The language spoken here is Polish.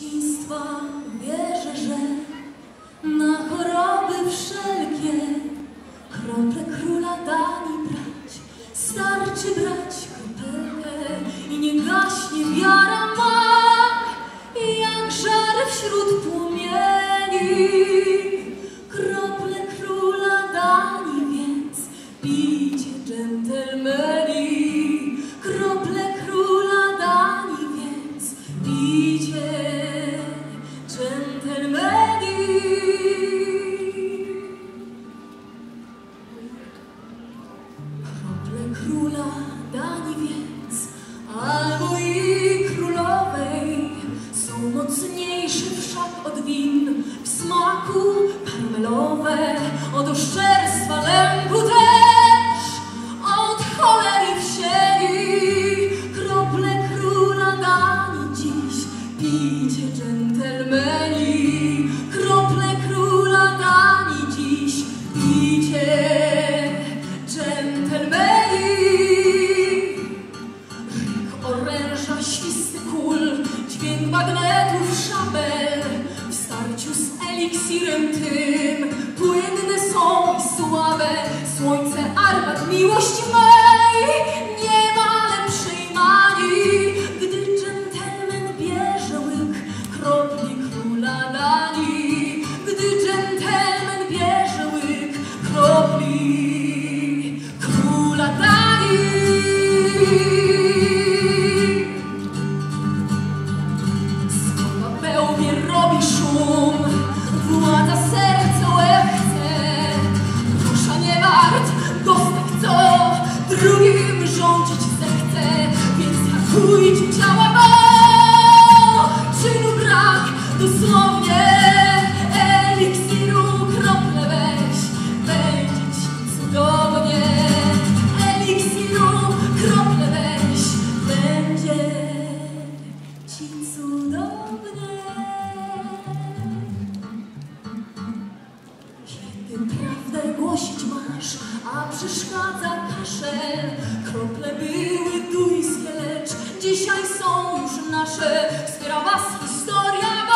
dzieciństwa wierzę, że na choroby wszelkie krople króla Danii brać, starczy brać kropelkę i nie gaśnie wiara ma, jak żar wśród płomieni. Krople króla Danii więc pijcie, dżentelmeni. Krople króla Danii więc pijcie, dżentelmeni. Krople króla Danii więc albo i królowej są mocniejsze wszak od win, w smaku karmelowe, od oszczerstwa lęku też, od cholery w sieni. Krople króla Danii dziś pijcie, dżentelmeni. Krople króla Danii dziś pijcie, dżentelmeni. Ryk oręża, świsty kul, dźwięk magnetów, szabel, w starciu z eliksirem tym płynne są i słabe słońce armat miłości mej. Nie ma lepszej mani, gdy dżentelmen bierze łyk kropli króla Danii, gdy dżentelmen bierze łyk kropli króla Danii. Drugim rządzić zechce, więc hakujcie ciała, bo czynu brak, dosłownie eliksiru krople weź, będzie ci cudownie. Eliksiru krople weź, będzie ci cudownie. Kiedy prawdę głosić masz, a przeszkadza kaszel, krople były duńskie, lecz dzisiaj są już nasze. Wspiera was historia.